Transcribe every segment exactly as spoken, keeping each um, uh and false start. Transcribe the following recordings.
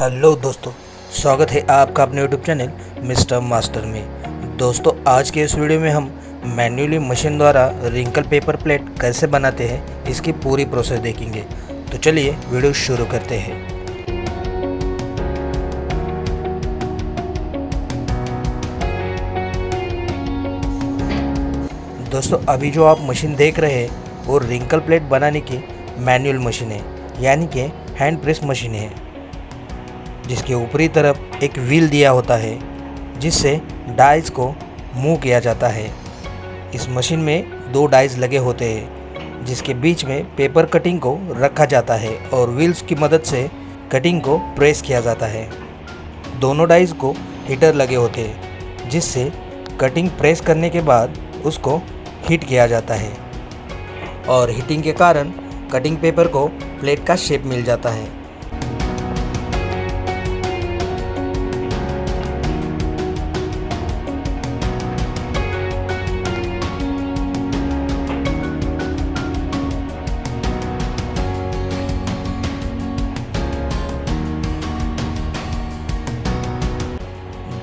Hello दोस्तों, स्वागत है आपका अपने यूट्यूब चैनल मिस्टर मास्टर में। दोस्तों आज के इस वीडियो में हम मैन्युअली मशीन द्वारा रिंकल पेपर प्लेट कैसे बनाते हैं इसकी पूरी प्रोसेस देखेंगे। तो चलिए वीडियो शुरू करते हैं। दोस्तों अभी जो आप मशीन देख रहे हैं वो रिंकल प्लेट बनाने की मैन्युअल मशीन है, यानी कि हैंड प्रेस मशीन है, जिसके ऊपरी तरफ एक व्हील दिया होता है जिससे डाइस को मूव किया जाता है। इस मशीन में दो डाइस लगे होते हैं जिसके बीच में पेपर कटिंग को रखा जाता है और व्हील्स की मदद से कटिंग को प्रेस किया जाता है। दोनों डाइस को हीटर लगे होते हैं जिससे कटिंग प्रेस करने के बाद उसको हीट किया जाता है और हीटिंग के कारण कटिंग पेपर को प्लेट का शेप मिल जाता है।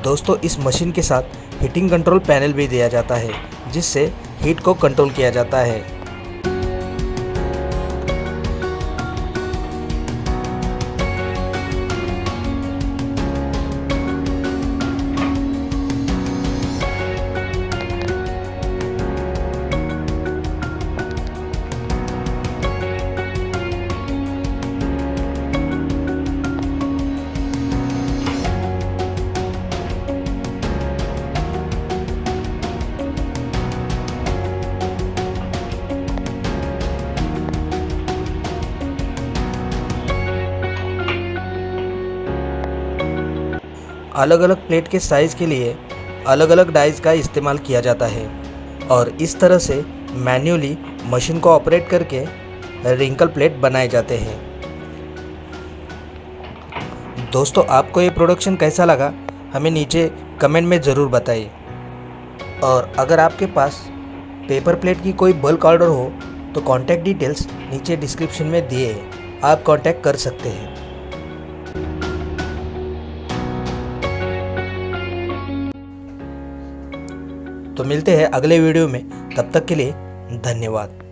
दोस्तों इस मशीन के साथ हीटिंग कंट्रोल पैनल भी दिया जाता है जिससे हीट को कंट्रोल किया जाता है। अलग अलग प्लेट के साइज़ के लिए अलग अलग डाइस का इस्तेमाल किया जाता है और इस तरह से मैन्युअली मशीन को ऑपरेट करके रिंकल प्लेट बनाए जाते हैं। दोस्तों आपको ये प्रोडक्शन कैसा लगा हमें नीचे कमेंट में ज़रूर बताइए, और अगर आपके पास पेपर प्लेट की कोई बल्क ऑर्डर हो तो कॉन्टैक्ट डिटेल्स नीचे डिस्क्रिप्शन में दिए हैं, आप कॉन्टैक्ट कर सकते हैं। तो मिलते हैं अगले वीडियो में, तब तक के लिए धन्यवाद।